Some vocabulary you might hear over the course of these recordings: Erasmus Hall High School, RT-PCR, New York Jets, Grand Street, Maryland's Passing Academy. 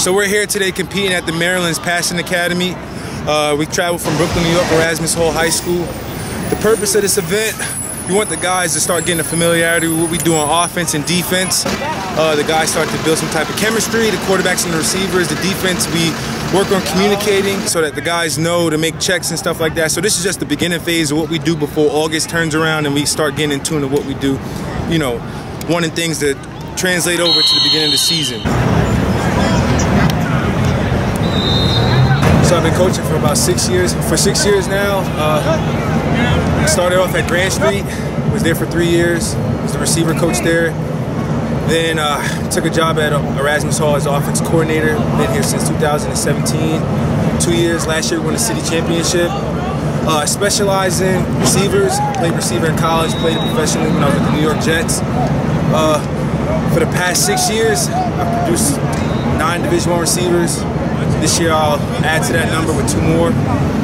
So we're here today competing at the Maryland's Passing Academy. We traveled from Brooklyn, New York, Erasmus Hall High School. The purpose of this event, we want the guys to start getting a familiarity with what we do on offense and defense. The guys start to build some type of chemistry, the quarterbacks and the receivers, the defense. We work on communicating so that the guys know to make checks and stuff like that. So this is just the beginning phase of what we do before August turns around and we start getting in tune to what we do, you know, wanting things that translate over to the beginning of the season. So I've been coaching for about 6 years. For 6 years now, I started off at Grand Street, was there for 3 years, was the receiver coach there. Then took a job at Erasmus Hall as offense coordinator. Been here since 2017. 2 years. Last year we won the city championship. Specialize in receivers. Played receiver in college, played it professionally when I was with the New York Jets. For the past 6 years, I've produced 9 Division I receivers. This year I'll add to that number with 2 more.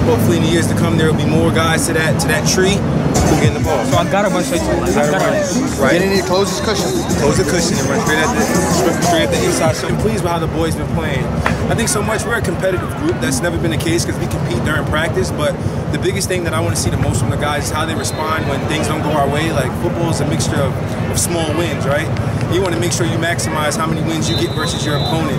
Hopefully in the years to come there will be more guys to that tree who get in the ball. So I got a bunch of guys. Right. You need to close this cushion. Close the cushion and run straight at the inside. So I'm pleased with how the boys been playing. I think so much we're a competitive group. That's never been the case because we compete during practice. But the biggest thing that I want to see the most from the guys is how they respond when things don't go our way. Like football is a mixture of small wins, right? You want to make sure you maximize how many wins you get versus your opponent.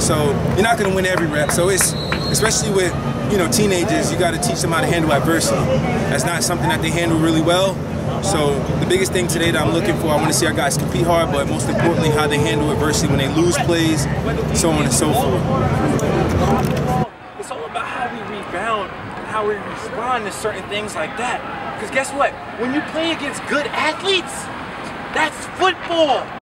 So you're not going to win every rep. So it's, especially with, you know, teenagers, you got to teach them how to handle adversity. That's not something that they handle really well. So the biggest thing today that I'm looking for, I want to see our guys compete hard, but most importantly, how they handle adversity when they lose plays, so on and so forth. It's all about how we rebound and how we respond to certain things like that. Because guess what? When you play against good athletes, that's football.